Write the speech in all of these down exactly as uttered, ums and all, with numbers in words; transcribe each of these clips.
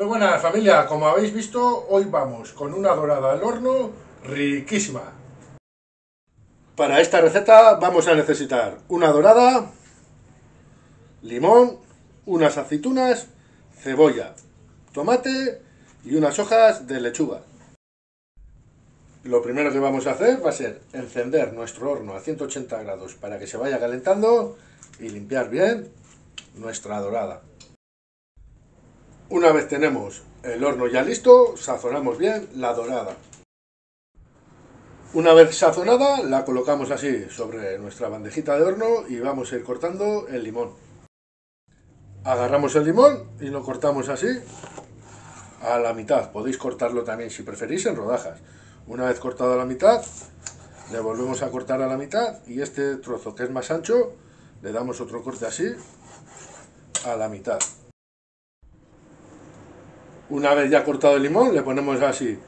Muy buenas, familia, como habéis visto, hoy vamos con una dorada al horno riquísima. Para esta receta vamos a necesitar una dorada, limón, unas aceitunas, cebolla, tomate y unas hojas de lechuga. Lo primero que vamos a hacer va a ser encender nuestro horno a ciento ochenta grados para que se vaya calentando y limpiar bien nuestra dorada. Una vez tenemos el horno ya listo, sazonamos bien la dorada. Una vez sazonada, la colocamos así sobre nuestra bandejita de horno y vamos a ir cortando el limón. Agarramos el limón y lo cortamos así a la mitad. Podéis cortarlo también, si preferís, en rodajas. Una vez cortado a la mitad, le volvemos a cortar a la mitad y este trozo que es más ancho, le damos otro corte así a la mitad. Una vez ya cortado el limón, le ponemos así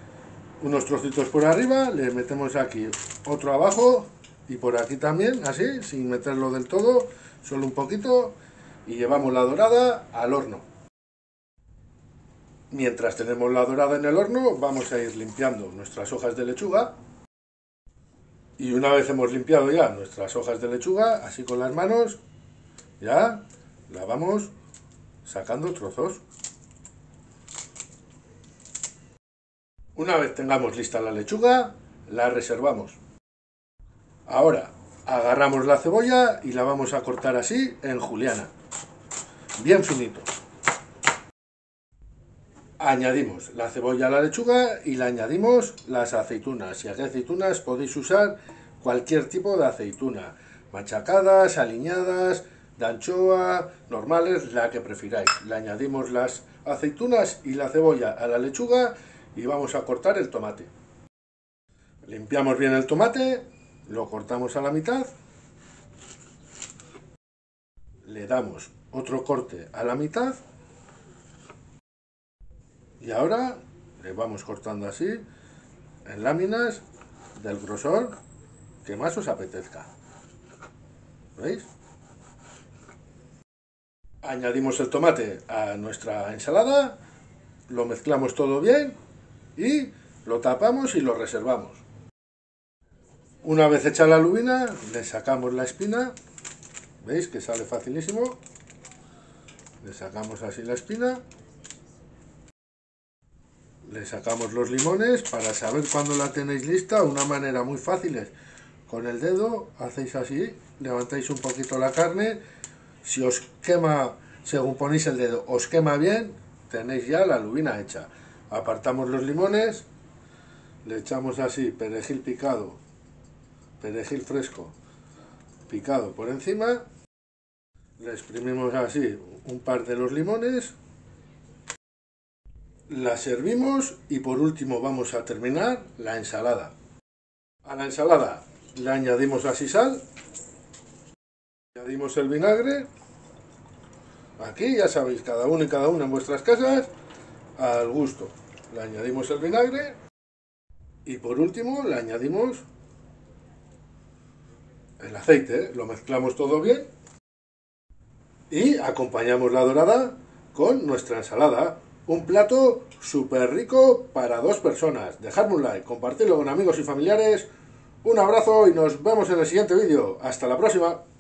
unos trocitos por arriba, le metemos aquí otro abajo y por aquí también, así, sin meterlo del todo, solo un poquito, y llevamos la dorada al horno. Mientras tenemos la dorada en el horno, vamos a ir limpiando nuestras hojas de lechuga. Y una vez hemos limpiado ya nuestras hojas de lechuga, así con las manos, ya la vamos sacando trozos. Una vez tengamos lista la lechuga, la reservamos. Ahora, agarramos la cebolla y la vamos a cortar así en juliana, bien finito. Añadimos la cebolla a la lechuga y le añadimos las aceitunas. Si hacéis aceitunas podéis usar cualquier tipo de aceituna, machacadas, aliñadas, de anchoa, normales, la que prefiráis. Le añadimos las aceitunas y la cebolla a la lechuga y vamos a cortar el tomate. Limpiamos bien el tomate, lo cortamos a la mitad, le damos otro corte a la mitad. Y ahora le vamos cortando así, en láminas, del grosor que más os apetezca. ¿Veis? Añadimos el tomate a nuestra ensalada, lo mezclamos todo bien y lo tapamos y lo reservamos. Una vez hecha la lubina, le sacamos la espina. ¿Veis que sale facilísimo? Le sacamos así la espina. Le sacamos los limones. Para saber cuándo la tenéis lista, una manera muy fácil es, con el dedo hacéis así, levantáis un poquito la carne, si os quema, según ponéis el dedo, os quema bien, tenéis ya la lubina hecha. Apartamos los limones, le echamos así perejil picado, perejil fresco picado por encima, le exprimimos así un par de los limones. La servimos y por último vamos a terminar la ensalada. A la ensalada le añadimos así sal, añadimos el vinagre, aquí ya sabéis, cada uno y cada una en vuestras casas, al gusto. Le añadimos el vinagre y por último le añadimos el aceite, ¿eh? Lo mezclamos todo bien y acompañamos la dorada con nuestra ensalada. Un plato súper rico para dos personas. Dejadme un like, compartidlo con amigos y familiares. Un abrazo y nos vemos en el siguiente vídeo. Hasta la próxima.